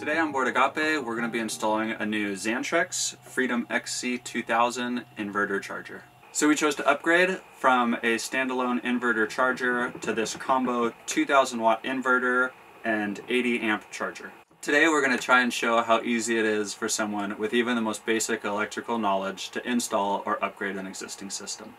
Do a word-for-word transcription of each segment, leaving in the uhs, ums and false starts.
Today on Board Agape, we're going to be installing a new Xantrex Freedom X C two thousand inverter charger. So we chose to upgrade from a standalone inverter charger to this combo two thousand watt inverter and eighty amp charger. Today we're going to try and show how easy it is for someone with even the most basic electrical knowledge to install or upgrade an existing system.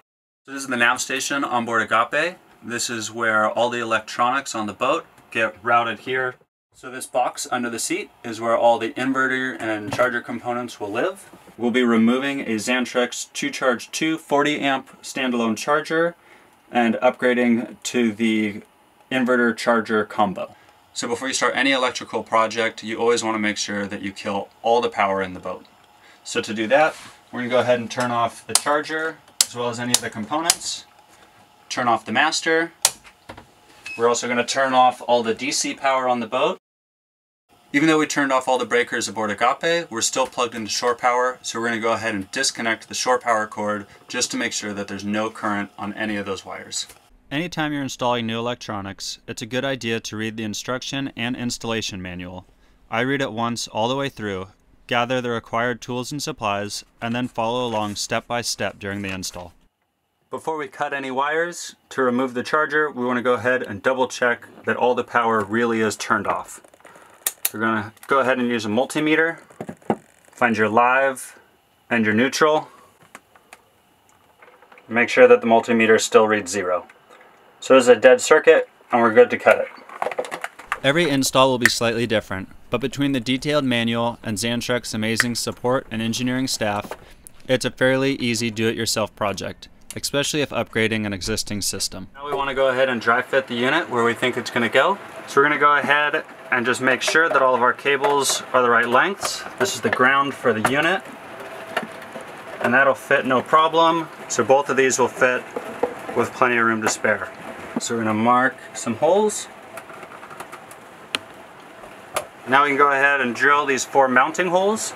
So this is the nav station on Board Agape. This is where all the electronics on the boat get routed here. So this box under the seat is where all the inverter and charger components will live. We'll be removing a Xantrex TrueCharge two forty amp standalone charger and upgrading to the inverter charger combo. So before you start any electrical project, you always want to make sure that you kill all the power in the boat. So to do that, we're going to go ahead and turn off the charger as well as any of the components, turn off the master. We're also going to turn off all the D C power on the boat. Even though we turned off all the breakers aboard Agape, we're still plugged into shore power, so we're going to go ahead and disconnect the shore power cord just to make sure that there's no current on any of those wires. Anytime you're installing new electronics, it's a good idea to read the instruction and installation manual. I read it once all the way through, gather the required tools and supplies, and then follow along step by step during the install. Before we cut any wires, to remove the charger, we want to go ahead and double check that all the power really is turned off. We're going to go ahead and use a multimeter, find your live and your neutral. Make sure that the multimeter still reads zero. So this is a dead circuit and we're good to cut it. Every install will be slightly different, but between the detailed manual and Xantrex's amazing support and engineering staff, it's a fairly easy do-it-yourself project, especially if upgrading an existing system. Now we want to go ahead and dry fit the unit where we think it's going to go. So we're going to go ahead and just make sure that all of our cables are the right lengths. This is the ground for the unit, and that'll fit no problem. So both of these will fit with plenty of room to spare. So we're going to mark some holes. Now we can go ahead and drill these four mounting holes.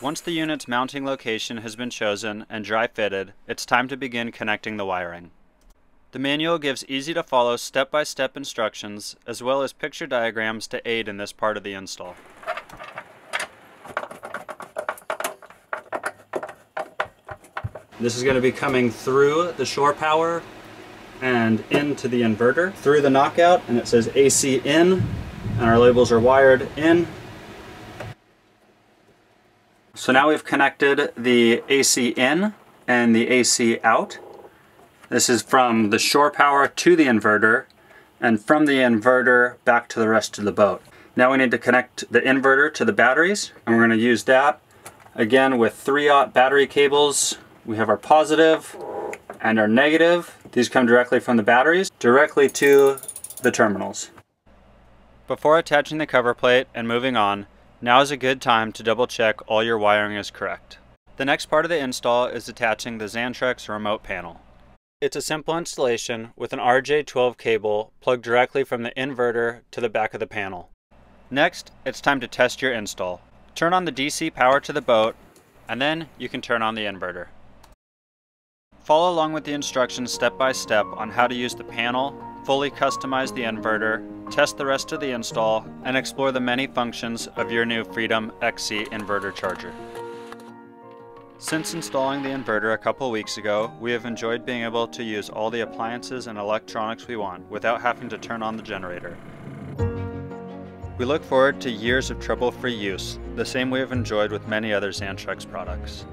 Once the unit's mounting location has been chosen and dry fitted, it's time to begin connecting the wiring. The manual gives easy to follow step-by-step instructions as well as picture diagrams to aid in this part of the install. This is going to be coming through the shore power and into the inverter through the knockout, and it says A C in, and our labels are wired in. So now we've connected the A C in and the A C out. This is from the shore power to the inverter, and from the inverter back to the rest of the boat. Now we need to connect the inverter to the batteries, and we're going to use that again with three aught battery cables. We have our positive and our negative. These come directly from the batteries directly to the terminals. Before attaching the cover plate and moving on, now is a good time to double check all your wiring is correct. The next part of the install is attaching the Xantrex remote panel. It's a simple installation with an R J twelve cable plugged directly from the inverter to the back of the panel. Next, it's time to test your install. Turn on the D C power to the boat, and then you can turn on the inverter. Follow along with the instructions step by step on how to use the panel, fully customize the inverter, test the rest of the install, and explore the many functions of your new Freedom X C inverter charger. Since installing the inverter a couple weeks ago, we have enjoyed being able to use all the appliances and electronics we want without having to turn on the generator. We look forward to years of trouble-free use, the same we have enjoyed with many other Xantrex products.